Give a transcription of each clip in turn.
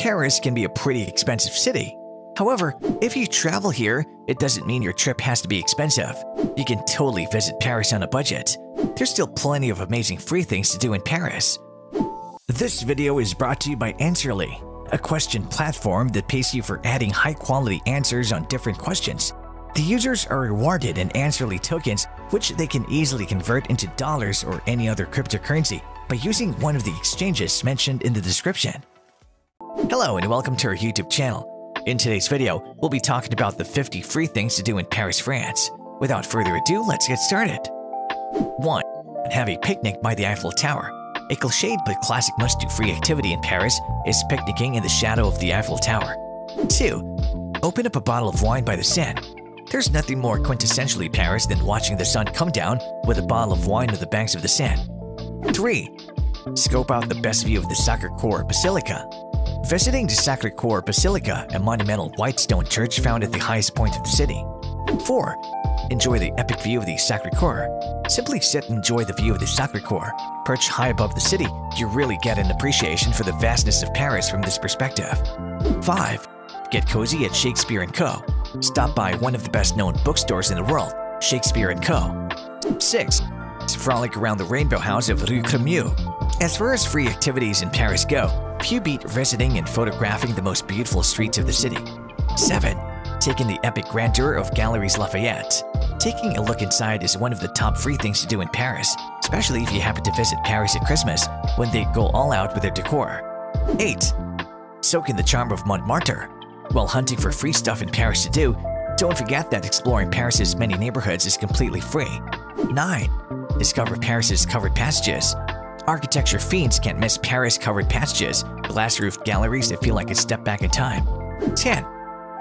Paris can be a pretty expensive city. However, if you travel here, it doesn't mean your trip has to be expensive. You can totally visit Paris on a budget. There's still plenty of amazing free things to do in Paris. This video is brought to you by Answerly, a question platform that pays you for adding high-quality answers on different questions. The users are rewarded in Answerly tokens, which they can easily convert into dollars or any other cryptocurrency by using one of the exchanges mentioned in the description. Hello and welcome to our YouTube channel. In today's video, we'll be talking about the 50 free things to do in Paris, France. Without further ado, let's get started. 1. Have a picnic by the Eiffel Tower. A cliched but classic must-do free activity in Paris is picnicking in the shadow of the Eiffel Tower. 2. Open up a bottle of wine by the Seine. There's nothing more quintessentially Paris than watching the sun come down with a bottle of wine at the banks of the Seine. 3. Scope out the best view of the Sacré-Cœur Basilica. Visiting the Sacré-Cœur Basilica, a monumental white stone church found at the highest point of the city. 4. Enjoy the epic view of the Sacré-Cœur. Simply sit and enjoy the view of the Sacré-Cœur. Perched high above the city, you really get an appreciation for the vastness of Paris from this perspective. 5. Get cozy at Shakespeare and Co. Stop by one of the best-known bookstores in the world, Shakespeare and Co. 6. Frolic around the rainbow house of Rue Crémieux. As far as free activities in Paris go, few beat visiting and photographing the most beautiful streets of the city. 7. Taking the epic grandeur of Galleries Lafayette. Taking a look inside is one of the top free things to do in Paris, especially if you happen to visit Paris at Christmas when they go all out with their decor. 8. Soak in the charm of Montmartre. While hunting for free stuff in Paris to do, don't forget that exploring Paris's many neighborhoods is completely free. 9. Discover Paris's covered passages. Architecture fiends can't miss Paris' covered passages, glass-roofed galleries that feel like a step back in time. 10.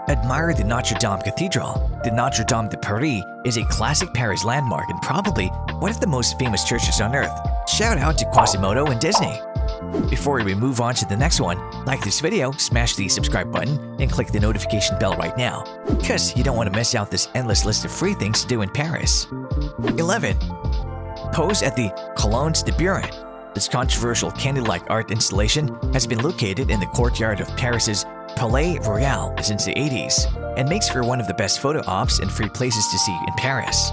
Admire the Notre Dame Cathedral. The Notre Dame de Paris is a classic Paris landmark and probably one of the most famous churches on earth. Shout out to Quasimodo and Disney. Before we move on to the next one, like this video, smash the subscribe button, and click the notification bell right now, because you don't want to miss out this endless list of free things to do in Paris. 11. Pose at the Colonnes de Buren. This controversial candy-like art installation has been located in the courtyard of Paris's Palais Royal since the 80s and makes for one of the best photo ops and free places to see in Paris.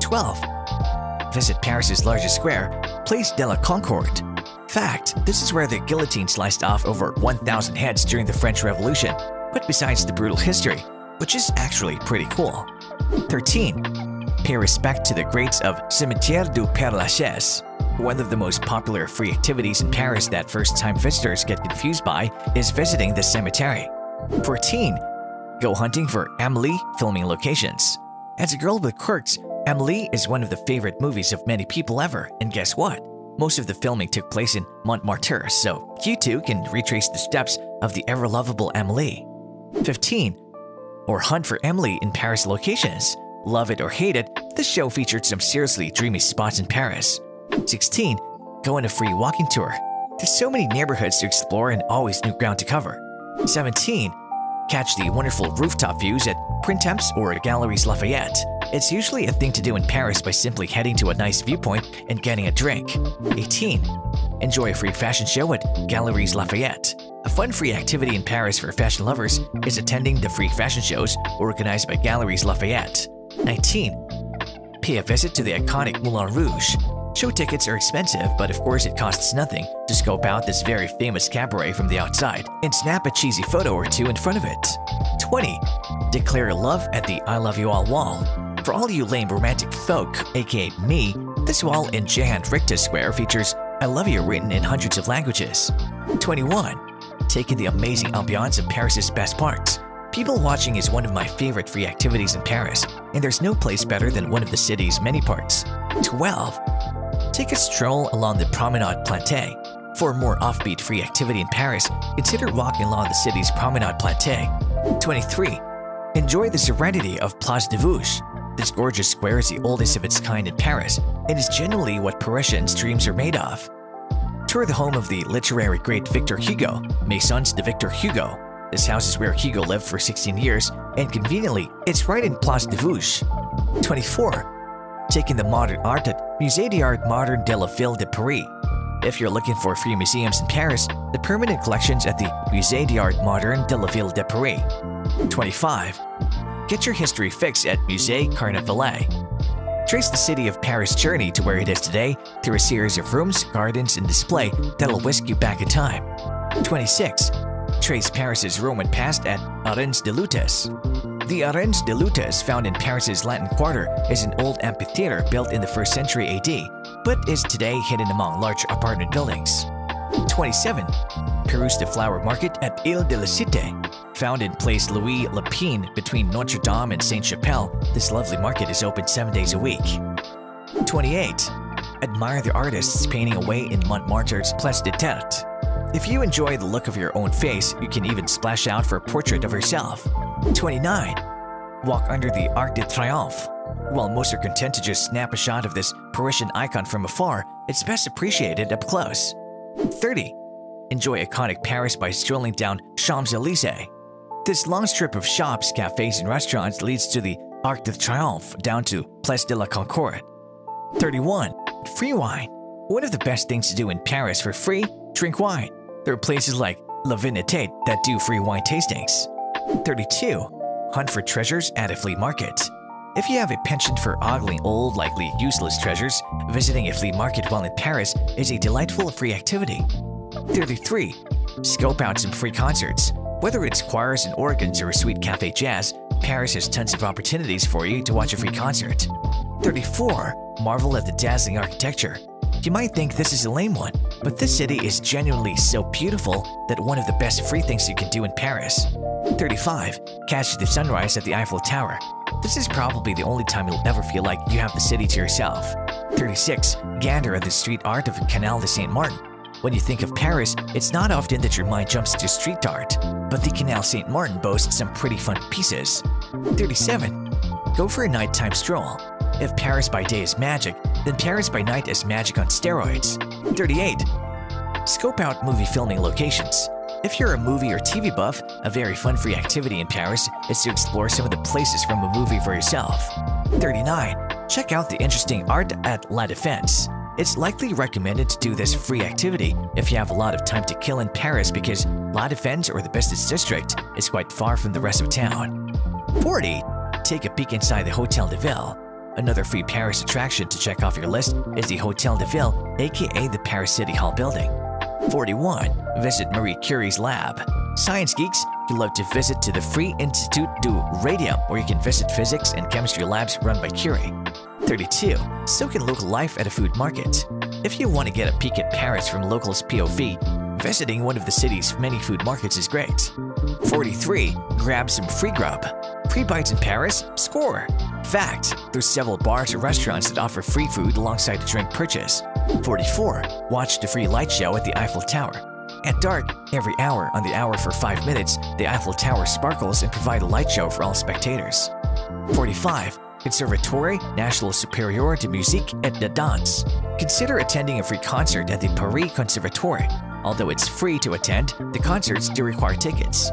12. Visit Paris's largest square, Place de la Concorde. Fact, this is where the guillotine sliced off over 1,000 heads during the French Revolution, but besides the brutal history, which is actually pretty cool. 13. Pay respect to the greats of Cimetière du Père Lachaise. One of the most popular free activities in Paris that first-time visitors get confused by is visiting the cemetery. 14. Go hunting for Amélie filming locations. As a girl with quirks, Amélie is one of the favorite movies of many people ever, and guess what? Most of the filming took place in Montmartre, so you too can retrace the steps of the ever-lovable Amélie. 15. Or hunt for Amélie in Paris locations. Love it or hate it, this show featured some seriously dreamy spots in Paris. 16. Go on a free walking tour. There's so many neighborhoods to explore and always new ground to cover. 17. Catch the wonderful rooftop views at Printemps or Galleries Lafayette. It's usually a thing to do in Paris by simply heading to a nice viewpoint and getting a drink. 18. Enjoy a free fashion show at Galleries Lafayette. A fun free activity in Paris for fashion lovers is attending the free fashion shows organized by Galleries Lafayette. 19. Pay a visit to the iconic Moulin Rouge. Show tickets are expensive, but of course it costs nothing to scope out this very famous cabaret from the outside and snap a cheesy photo or two in front of it. 20. Declare love at the I Love You All wall. For all you lame romantic folk, aka me, this wall in Johann Richter Square features I Love You written in hundreds of languages. 21. Take in the amazing ambiance of Paris's best parks. People watching is one of my favorite free activities in Paris, and there's no place better than one of the city's many parks. 12. Take a stroll along the Promenade Plantée. For more offbeat free activity in Paris, consider walking along the city's Promenade Plantée. 23. Enjoy the serenity of Place des Vosges. This gorgeous square is the oldest of its kind in Paris and is generally what Parisians' dreams are made of. Tour the home of the literary great Victor Hugo, Maisons de Victor Hugo. This house is where Hugo lived for 16 years, and conveniently, it's right in Place des Vosges. 24. Taking the modern art at Musée d'Art Moderne de la Ville de Paris. If you're looking for free museums in Paris, the permanent collections at the Musée d'Art Moderne de la Ville de Paris. 25. Get your history fix at Musée Carnavalet. Trace the city of Paris' journey to where it is today through a series of rooms, gardens, and display that'll whisk you back in time. 26. Trace Paris' Roman past at Arènes de Lutèce. The Arènes de Lutèce, found in Paris' Latin Quarter, is an old amphitheater built in the 1st century AD, but is today hidden among large apartment buildings. 27. Peruse the flower market at Ile de la Cite. Found in Place Louis-Lépine between Notre Dame and Saint-Chapelle, this lovely market is open 7 days a week. 28. Admire the artists painting away in Montmartre's Place du Tertre. If you enjoy the look of your own face, you can even splash out for a portrait of yourself. 29. Walk under the Arc de Triomphe. While most are content to just snap a shot of this Parisian icon from afar, it's best appreciated up close. 30. Enjoy iconic Paris by strolling down Champs-Élysées. This long strip of shops, cafes, and restaurants leads to the Arc de Triomphe down to Place de la Concorde. 31. Free wine. One of the best things to do in Paris for free, drink wine. There are places like La Vinete that do free wine tastings. 32. Hunt for treasures at a flea market. If you have a penchant for ogling old, likely useless treasures, visiting a flea market while in Paris is a delightful free activity. 33. Scope out some free concerts. Whether it's choirs and organs or a sweet cafe jazz, Paris has tons of opportunities for you to watch a free concert. 34. Marvel at the dazzling architecture. You might think this is a lame one, but this city is genuinely so beautiful that one of the best free things you can do in Paris. 35. Catch the sunrise at the Eiffel Tower. This is probably the only time you'll ever feel like you have the city to yourself. 36. Gander at the street art of the Canal Saint Martin. When you think of Paris, it's not often that your mind jumps to street art, but the Canal Saint Martin boasts some pretty fun pieces. 37. Go for a nighttime stroll. If Paris by day is magic, then Paris by night is magic on steroids. 38. Scope out movie filming locations. If you're a movie or TV buff, a very fun free activity in Paris is to explore some of the places from a movie for yourself. 39. Check out the interesting art at La Défense. It's likely recommended to do this free activity if you have a lot of time to kill in Paris because La Défense, or the business district, is quite far from the rest of town. 40. Take a peek inside the Hôtel de Ville. Another free Paris attraction to check off your list is the Hôtel de Ville, aka the Paris City Hall building. 41. Visit Marie Curie's lab. Science geeks, you love to visit to the free Institut du Radium, where you can visit physics and chemistry labs run by Curie. 32. Soak in local life at a food market. If you want to get a peek at Paris from locals' POV, visiting one of the city's many food markets is great. 43. Grab some free grub. Free bites in Paris? Score! Fact, there's several bars or restaurants that offer free food alongside a drink purchase. 44. Watch the free light show at the Eiffel Tower. At dark, every hour on the hour for 5 minutes, the Eiffel Tower sparkles and provides a light show for all spectators. 45. Conservatoire National Superior de Musique et de Danse. Consider attending a free concert at the Paris Conservatoire. Although it's free to attend, the concerts do require tickets.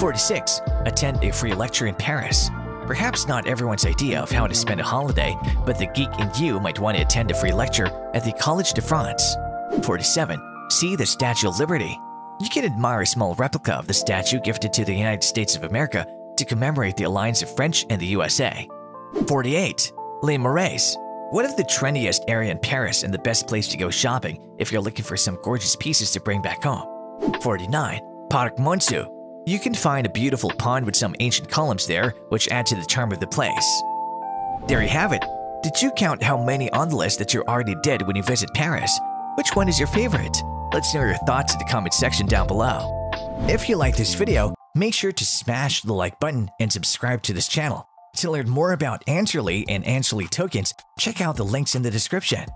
46. Attend a free lecture in Paris. Perhaps not everyone's idea of how to spend a holiday, but the geek in you might want to attend a free lecture at the Collège de France. 47. See the Statue of Liberty. You can admire a small replica of the statue gifted to the United States of America to commemorate the alliance of French and the USA. 48. Les Marais. One of the trendiest area in Paris and the best place to go shopping if you're looking for some gorgeous pieces to bring back home. 49. Parc Monceau. You can find a beautiful pond with some ancient columns there, which add to the charm of the place. There you have it. Did you count how many on the list that you already did when you visit Paris? Which one is your favorite? Let's know your thoughts in the comment section down below. If you like this video, make sure to smash the like button and subscribe to this channel. To learn more about Answerly and Answerly tokens, check out the links in the description.